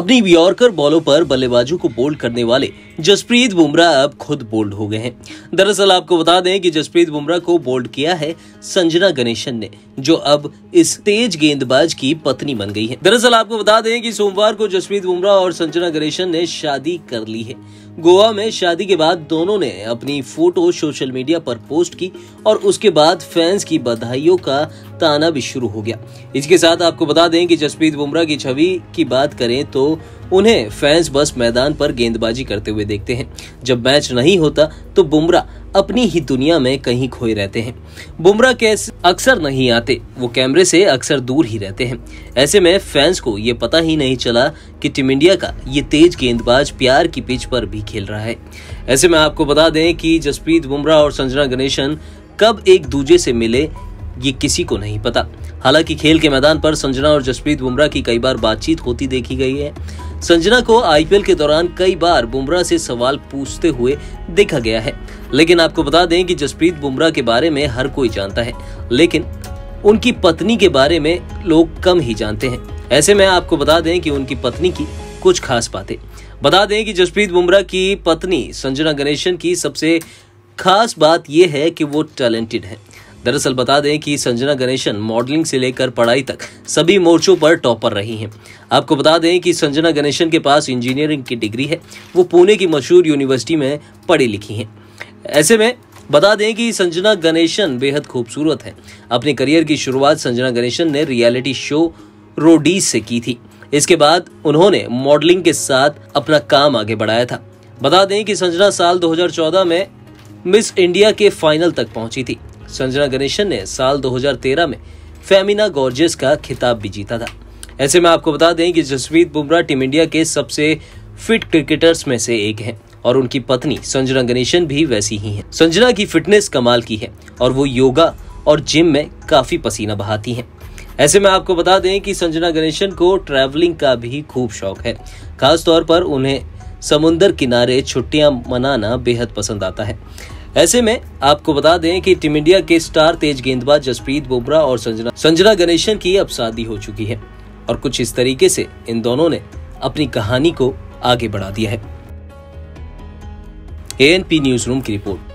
अपनी यॉर्कर बॉलों पर बल्लेबाजों को बोल्ड करने वाले जसप्रीत बुमराह अब खुद बोल्ड हो गए हैं। दरअसल आपको बता दें कि जसप्रीत बुमराह को बोल्ड किया है संजना गणेशन ने, जो अब इस तेज गेंदबाज की पत्नी बन गई है। दरअसल आपको बता दें कि सोमवार को जसप्रीत बुमराह और संजना गणेशन ने शादी कर ली है। गोवा में शादी के बाद दोनों ने अपनी फोटो सोशल मीडिया पर पोस्ट की और उसके बाद फैंस की बधाइयों का ताना भी शुरू हो गया। इसके साथ आपको बता दें कि जसप्रीत बुमराह की छवि की बात करें तो उन्हें फैंस बस मैदान पर गेंदबाजी करते हुए देखते हैं। जब मैच नहीं होता तो बुमराह अपनी ही दुनिया में कहीं खोए रहते हैं। बुमराह कैसे अक्सर नहीं आते, वो कैमरे से अक्सर दूर ही रहते हैं। ऐसे में फैंस को ये पता ही नहीं चला कि टीम इंडिया का ये तेज गेंदबाज प्यार की पिच पर भी खेल रहा है। ऐसे में आपको बता दें कि जसप्रीत बुमराह और संजना गणेशन कब एक दूसरे से मिले ये किसी को नहीं पता। हालांकि खेल के मैदान पर संजना और जसप्रीत बुमराह की कई बार बातचीत होती देखी गई है। संजना को आईपीएल के दौरान कई बार बुमराह से सवाल पूछते हुए देखा गया है। लेकिन आपको बता दें कि जसप्रीत बुमराह के बारे में हर कोई जानता है, लेकिन उनकी पत्नी के बारे में लोग कम ही जानते हैं। ऐसे में आपको बता दें कि उनकी पत्नी की कुछ खास बातें। बता दें कि जसप्रीत बुमराह की पत्नी संजना गणेशन की सबसे खास बात यह है कि वो टैलेंटेड है। दरअसल बता दें कि संजना गणेशन मॉडलिंग से लेकर पढ़ाई तक सभी मोर्चों पर टॉपर रही हैं। आपको बता दें कि संजना गणेशन के पास इंजीनियरिंग की डिग्री है। वो पुणे की मशहूर यूनिवर्सिटी में पढ़ी लिखी हैं। ऐसे में बता दें कि संजना गणेशन बेहद खूबसूरत हैं। अपने करियर की शुरुआत संजना गणेशन ने रियलिटी शो रोडीज से की थी। इसके बाद उन्होंने मॉडलिंग के साथ अपना काम आगे बढ़ाया था। बता दें कि संजना साल 2014 में मिस इंडिया के फाइनल तक पहुंची थी। संजना गणेशन ने साल 2013 में फेमिना गॉर्जियस का खिताब भी जीता था। ऐसे में आपको बता दें कि जसप्रीत बुमराह टीम इंडिया के सबसे फिट क्रिकेटर्स में से एक हैं और उनकी पत्नी संजना गणेशन भी वैसी ही हैं। संजना की फिटनेस कमाल की है और वो योगा और जिम में काफी पसीना बहाती हैं। ऐसे में आपको बता दें कि संजना गणेशन को ट्रैवलिंग का भी खूब शौक है। खासतौर पर उन्हें समुद्र किनारे छुट्टियां मनाना बेहद पसंद आता है। ऐसे में आपको बता दें कि टीम इंडिया के स्टार तेज गेंदबाज जसप्रीत बुमराह और संजना गणेशन की अब शादी हो चुकी है और कुछ इस तरीके से इन दोनों ने अपनी कहानी को आगे बढ़ा दिया है। एएनपी न्यूज़ रूम की रिपोर्ट।